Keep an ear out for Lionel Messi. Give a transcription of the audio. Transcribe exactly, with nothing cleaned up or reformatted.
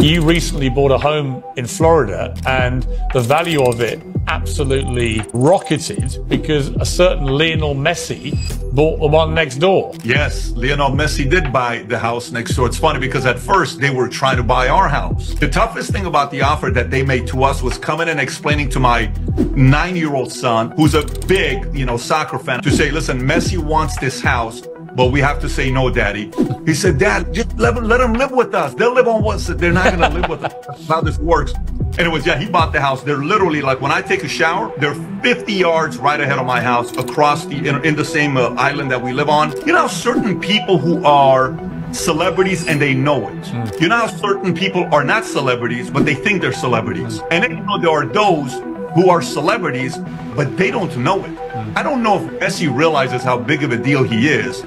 You recently bought a home in Florida and the value of it absolutely rocketed because a certain Lionel Messi bought the one next door. Yes, Lionel Messi did buy the house next door. It's funny because at first they were trying to buy our house. The toughest thing about the offer that they made to us was coming and explaining to my nine-year-old son, who's a big, you know, soccer fan, to say, listen, Messi wants this house. But we have to say no, Daddy. He said, Dad, just let, let them live with us. They'll live on what they're not going to live with us. That's how this works. Anyways, yeah, he bought the house. They're literally like, when I take a shower, they're fifty yards right ahead of my house, across the in, in the same uh, island that we live on. You know, certain people who are celebrities and they know it. Mm. You know how certain people are not celebrities, but they think they're celebrities. Mm. And then, you know, there are those who are celebrities, but they don't know it. Mm. I don't know if Messi realizes how big of a deal he is.